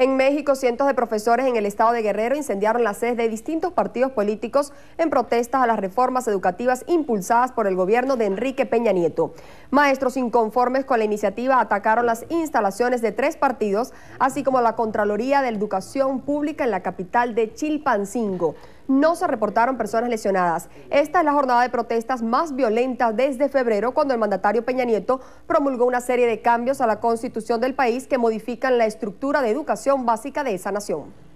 En México, cientos de profesores en el estado de Guerrero incendiaron las sedes de distintos partidos políticos en protestas a las reformas educativas impulsadas por el gobierno de Enrique Peña Nieto. Maestros inconformes con la iniciativa atacaron las instalaciones de tres partidos, así como la Contraloría de Educación Pública en la capital de Chilpancingo. No se reportaron personas lesionadas. Esta es la jornada de protestas más violenta desde febrero, cuando el mandatario Peña Nieto promulgó una serie de cambios a la Constitución del país que modifican la estructura de educación básica de esa nación.